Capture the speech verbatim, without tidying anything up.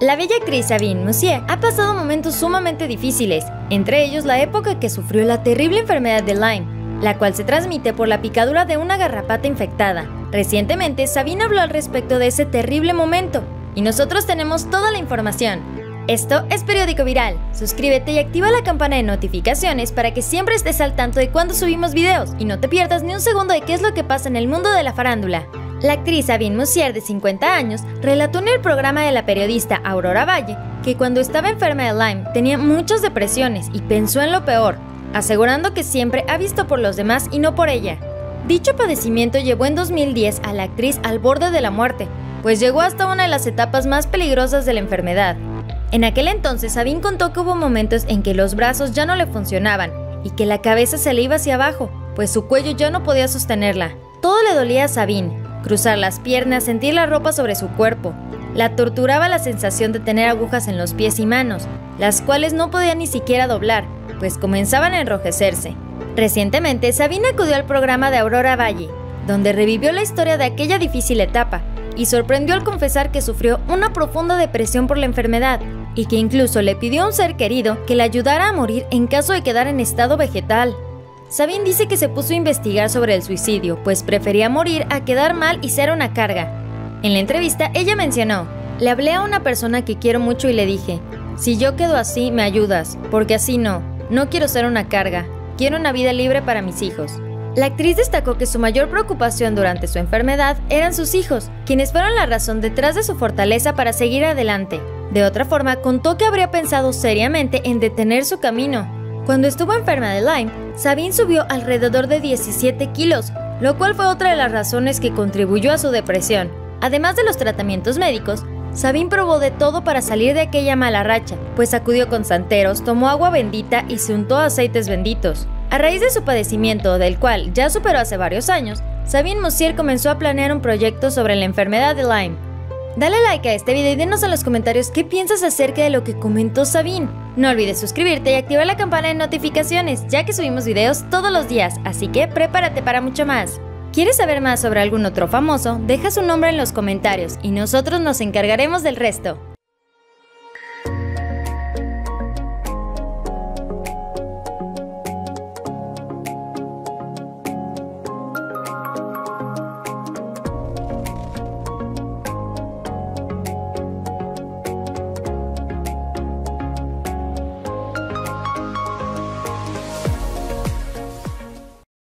La bella actriz Sabine Moussier ha pasado momentos sumamente difíciles, entre ellos la época que sufrió la terrible enfermedad de Lyme, la cual se transmite por la picadura de una garrapata infectada. Recientemente, Sabine habló al respecto de ese terrible momento, y nosotros tenemos toda la información. Esto es Periódico Viral. Suscríbete y activa la campana de notificaciones para que siempre estés al tanto de cuando subimos videos y no te pierdas ni un segundo de qué es lo que pasa en el mundo de la farándula. La actriz Sabine Moussier, de cincuenta años, relató en el programa de la periodista Aurora Valle que cuando estaba enferma de Lyme tenía muchas depresiones y pensó en lo peor, asegurando que siempre ha visto por los demás y no por ella. Dicho padecimiento llevó en dos mil diez a la actriz al borde de la muerte, pues llegó hasta una de las etapas más peligrosas de la enfermedad. En aquel entonces, Sabine contó que hubo momentos en que los brazos ya no le funcionaban y que la cabeza se le iba hacia abajo, pues su cuello ya no podía sostenerla. Todo le dolía a Sabine. Cruzar las piernas, sentir la ropa sobre su cuerpo. La torturaba la sensación de tener agujas en los pies y manos, las cuales no podía ni siquiera doblar, pues comenzaban a enrojecerse. Recientemente, Sabine acudió al programa de Aurora Valle, donde revivió la historia de aquella difícil etapa y sorprendió al confesar que sufrió una profunda depresión por la enfermedad y que incluso le pidió a un ser querido que le ayudara a morir en caso de quedar en estado vegetal. Sabine dice que se puso a investigar sobre el suicidio, pues prefería morir a quedar mal y ser una carga. En la entrevista, ella mencionó: "Le hablé a una persona que quiero mucho y le dije, si yo quedo así, me ayudas, porque así no, no quiero ser una carga, quiero una vida libre para mis hijos". La actriz destacó que su mayor preocupación durante su enfermedad eran sus hijos, quienes fueron la razón detrás de su fortaleza para seguir adelante. De otra forma, contó que habría pensado seriamente en detener su camino. Cuando estuvo enferma de Lyme, Sabine subió alrededor de diecisiete kilos, lo cual fue otra de las razones que contribuyó a su depresión. Además de los tratamientos médicos, Sabine probó de todo para salir de aquella mala racha, pues acudió con santeros, tomó agua bendita y se untó aceites benditos. A raíz de su padecimiento, del cual ya superó hace varios años, Sabine Moussier comenzó a planear un proyecto sobre la enfermedad de Lyme. Dale like a este video y dinos en los comentarios qué piensas acerca de lo que comentó Sabine. No olvides suscribirte y activar la campana de notificaciones, ya que subimos videos todos los días, así que prepárate para mucho más. ¿Quieres saber más sobre algún otro famoso? Deja su nombre en los comentarios y nosotros nos encargaremos del resto.